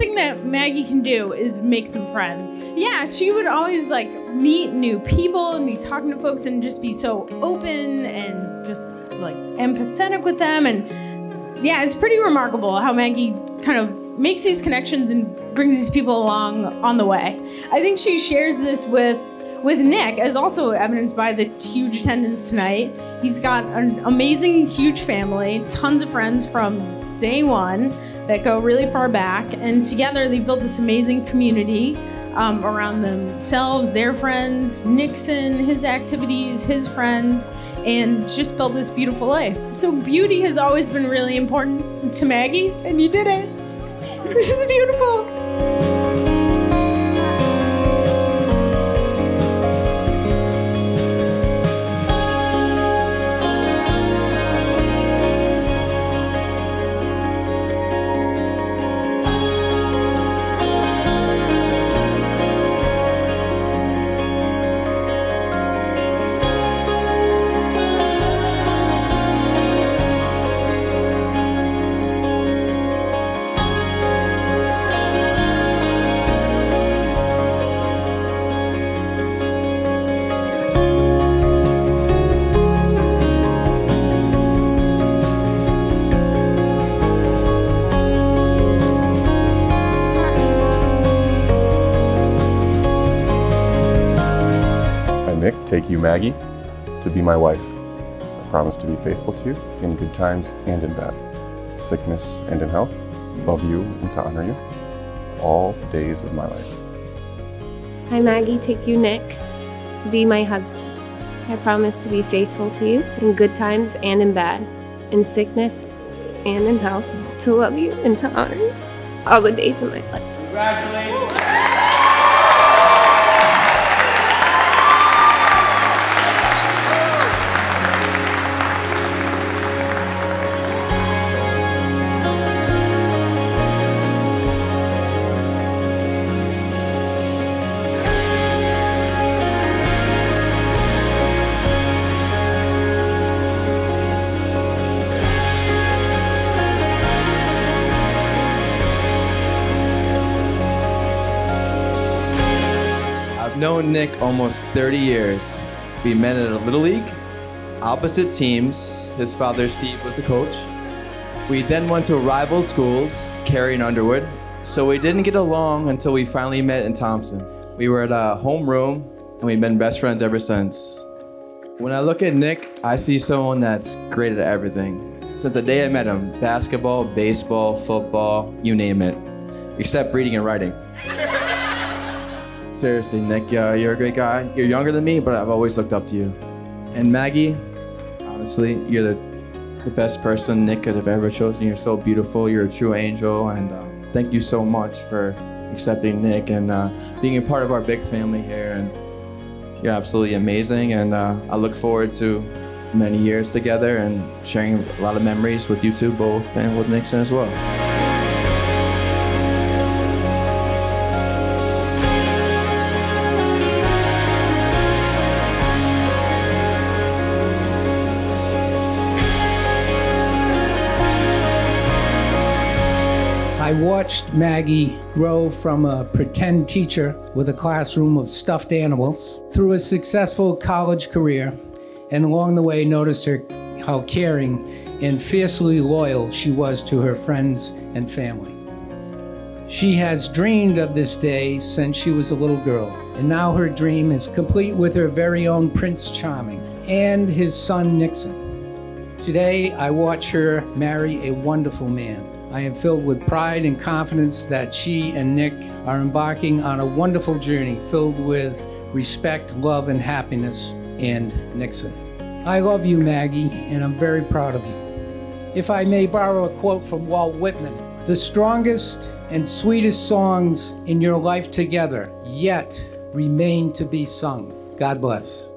thing that Maggie can do is make some friends. Yeah, she would always like meet new people and be talking to folks and just be so open and just like empathetic with them. And yeah, it's pretty remarkable how Maggie kind of makes these connections and brings these people along on the way. I think she shares this with Nick, as also evidenced by the huge attendance tonight. He's got an amazing, huge family, tons of friends from day one that go really far back, and together they built this amazing community around themselves, their friends, Nixon, his activities, his friends, and just built this beautiful life. So beauty has always been really important to Maggie, and you did it. This is beautiful. Nick, take you, Maggie, to be my wife. I promise to be faithful to you in good times and in bad, sickness and in health, love you and to honor you all the days of my life. Hi, Maggie, take you, Nick, to be my husband. I promise to be faithful to you in good times and in bad, in sickness and in health, to love you and to honor you all the days of my life. Congratulations. Known Nick almost 30 years. We met at a Little League, opposite teams. His father, Steve, was the coach. We then went to rival schools, Cary and Underwood. So we didn't get along until we finally met in Thompson. We were at a home room, and we've been best friends ever since. When I look at Nick, I see someone that's great at everything. Since the day I met him, basketball, baseball, football, you name it, except reading and writing. Seriously, Nick, you're a great guy. You're younger than me, but I've always looked up to you. And Maggie, honestly, you're the best person Nick could have ever chosen. You're so beautiful. You're a true angel. And thank you so much for accepting Nick and being a part of our big family here. And you're absolutely amazing. And I look forward to many years together and sharing a lot of memories with you two both and with Nixon as well. I watched Maggie grow from a pretend teacher with a classroom of stuffed animals through a successful college career, and along the way noticed how caring and fiercely loyal she was to her friends and family. She has dreamed of this day since she was a little girl, and now her dream is complete with her very own Prince Charming and his son Nixon. Today I watch her marry a wonderful man. I am filled with pride and confidence that she and Nick are embarking on a wonderful journey filled with respect, love, and happiness, and Nixon. I love you, Maggie, and I'm very proud of you. If I may borrow a quote from Walt Whitman, "The strongest and sweetest songs in your life together yet remain to be sung." God bless.